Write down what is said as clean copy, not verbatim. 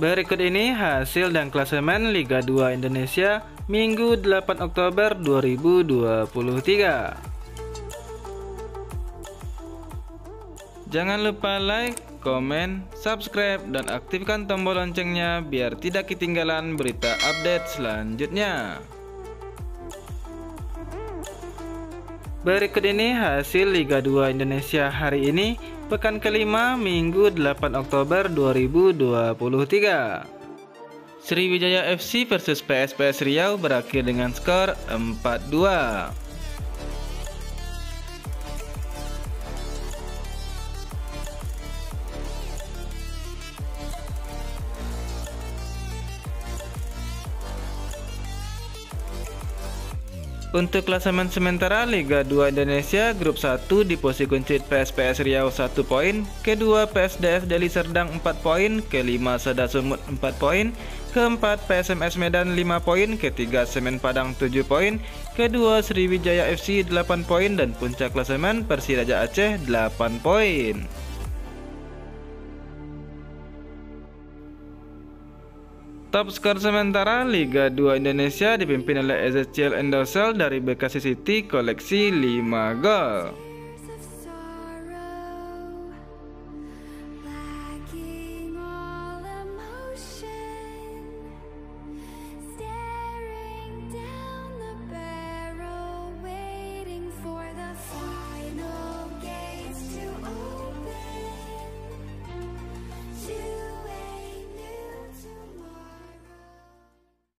Berikut ini hasil dan klasemen Liga 2 Indonesia Minggu 8 Oktober 2023. Jangan lupa like, komen, subscribe, dan aktifkan tombol loncengnya biar tidak ketinggalan berita update selanjutnya. Berikut ini hasil Liga 2 Indonesia hari ini, pekan kelima, Minggu 8 Oktober 2023. Sriwijaya FC versus PSPS Riau berakhir dengan skor 4-2. Untuk klasemen sementara Liga 2 Indonesia Grup 1 di posisi kunci PSPS Riau 1 poin, kedua PSDS Deli Serdang 4 poin, kelima Sada Sumut 4 poin, keempat PSMS Medan 5 poin, ketiga Semen Padang 7 poin, kedua Sriwijaya FC 8 poin, dan puncak klasemen Persiraja Aceh 8 poin. Top skor sementara Liga 2 Indonesia dipimpin oleh Ezequiel Endersel dari Bekasi City koleksi 5 gol.